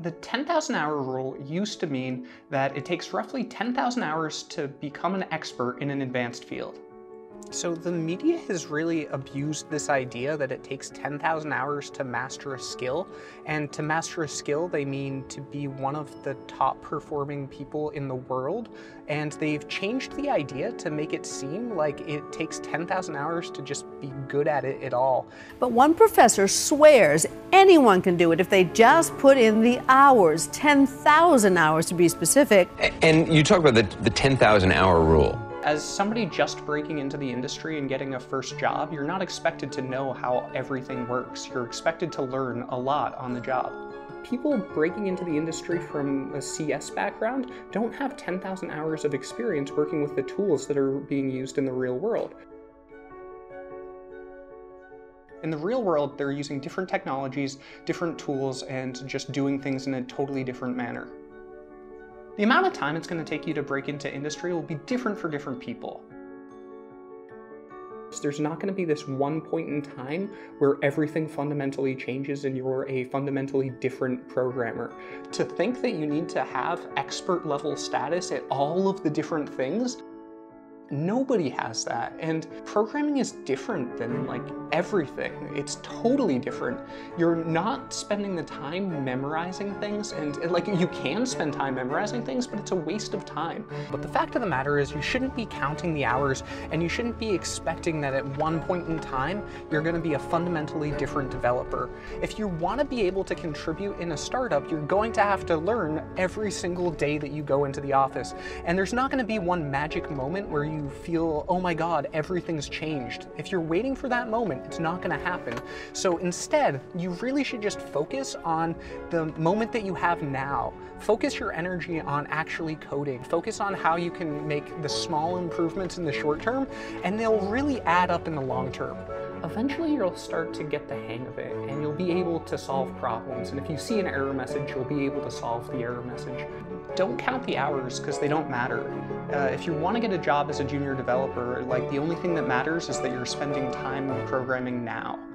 The 10,000 hour rule used to mean that it takes roughly 10,000 hours to become an expert in an advanced field. So the media has really abused this idea that it takes 10,000 hours to master a skill, and to master a skill they mean to be one of the top performing people in the world, and they've changed the idea to make it seem like it takes 10,000 hours to just be good at it at all. But one professor swears anyone can do it if they just put in the hours, 10,000 hours to be specific. And you talk about the 10,000 hour rule. As somebody just breaking into the industry and getting a first job, you're not expected to know how everything works. You're expected to learn a lot on the job. People breaking into the industry from a CS background don't have 10,000 hours of experience working with the tools that are being used in the real world. In the real world, they're using different technologies, different tools, and just doing things in a totally different manner. The amount of time it's going to take you to break into industry will be different for different people. So there's not going to be this one point in time where everything fundamentally changes and you're a fundamentally different programmer. To think that you need to have expert level status at all of the different things, nobody has that. And programming is different than like everything. It's totally different. You're not spending the time memorizing things, and like you can spend time memorizing things, but it's a waste of time. But the fact of the matter is you shouldn't be counting the hours, and you shouldn't be expecting that at one point in time you're going to be a fundamentally different developer. If you want to be able to contribute in a startup, you're going to have to learn every single day that you go into the office. And there's not going to be one magic moment where you feel, oh my God, everything's changed. If you're waiting for that moment, it's not going to happen. So instead, you really should just focus on the moment that you have now. Focus your energy on actually coding. Focus on how you can make the small improvements in the short term, and they'll really add up in the long term. Eventually you'll start to get the hang of it, and you'll be able to solve problems. And if you see an error message, you'll be able to solve the error message. Don't count the hours, because they don't matter. If you want to get a job as a junior developer, like the only thing that matters is that you're spending time programming now.